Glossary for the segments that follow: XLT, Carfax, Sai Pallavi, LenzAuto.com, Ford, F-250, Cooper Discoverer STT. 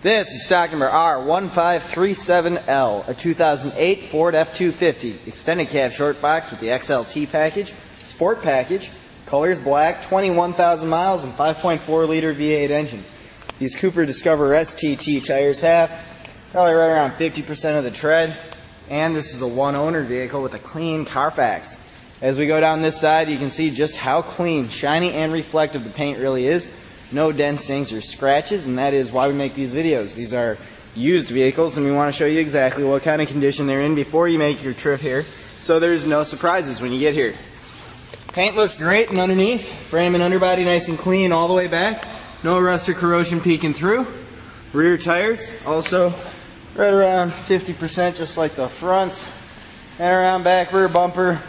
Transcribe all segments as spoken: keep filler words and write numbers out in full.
This is stock number R one five three seven L, a two thousand eight Ford F two fifty, extended cab short box with the X L T package, sport package, colors black, twenty-one thousand miles, and five point four liter V eight engine. These Cooper Discoverer S T T tires have probably right around fifty percent of the tread, and this is a one-owner vehicle with a clean Carfax. As we go down this side, you can see just how clean, shiny, and reflective the paint really is. No dents, dings, or scratches, and that is why we make these videos. These are used vehicles, and we want to show you exactly what kind of condition they're in before you make your trip here, so there's no surprises when you get here. Paint looks great and underneath, frame and underbody nice and clean all the way back. No rust or corrosion peeking through. Rear tires also right around fifty percent, just like the fronts, and around back rear bumper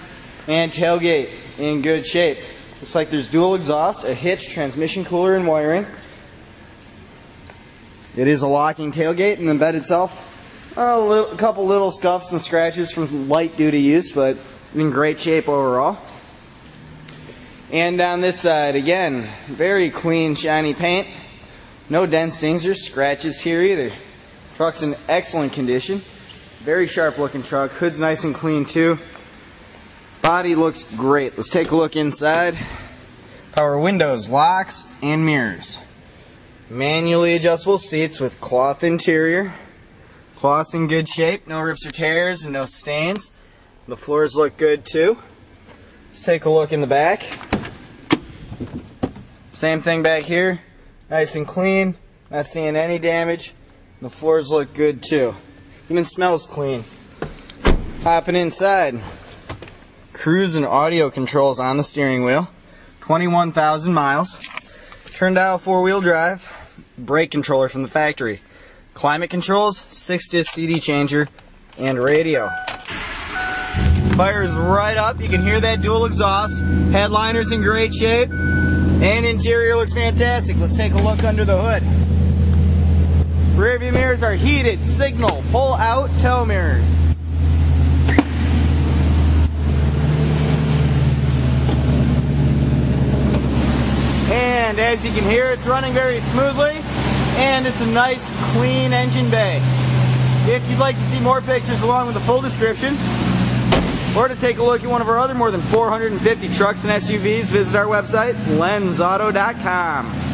and tailgate in good shape. Looks like there's dual exhaust, a hitch, transmission cooler, and wiring. It is a locking tailgate, and the bed itself, a, little, a couple little scuffs and scratches from light duty use, but in great shape overall. And down this side again, very clean, shiny paint. No dents, stings, or scratches here either. Truck's in excellent condition. Very sharp looking truck. Hood's nice and clean too. Body looks great. Let's take a look inside. Power windows, locks, and mirrors. Manually adjustable seats with cloth interior. Cloth's in good shape. No rips or tears and no stains. The floors look good too. Let's take a look in the back. Same thing back here. Nice and clean. Not seeing any damage. The floors look good too. Even smells clean. Hopping inside. Cruise and audio controls on the steering wheel. twenty-one thousand miles. Turn dial four-wheel drive. Brake controller from the factory. Climate controls, six disc C D changer, and radio. Fires right up. You can hear that dual exhaust. Headliner's in great shape. And interior looks fantastic. Let's take a look under the hood. Rear view mirrors are heated, signal, pull out, tow mirrors. And as you can hear, it's running very smoothly, and it's a nice, clean engine bay. If you'd like to see more pictures along with the full description, or to take a look at one of our other more than four hundred fifty trucks and S U Vs, visit our website, Lenz Auto dot com.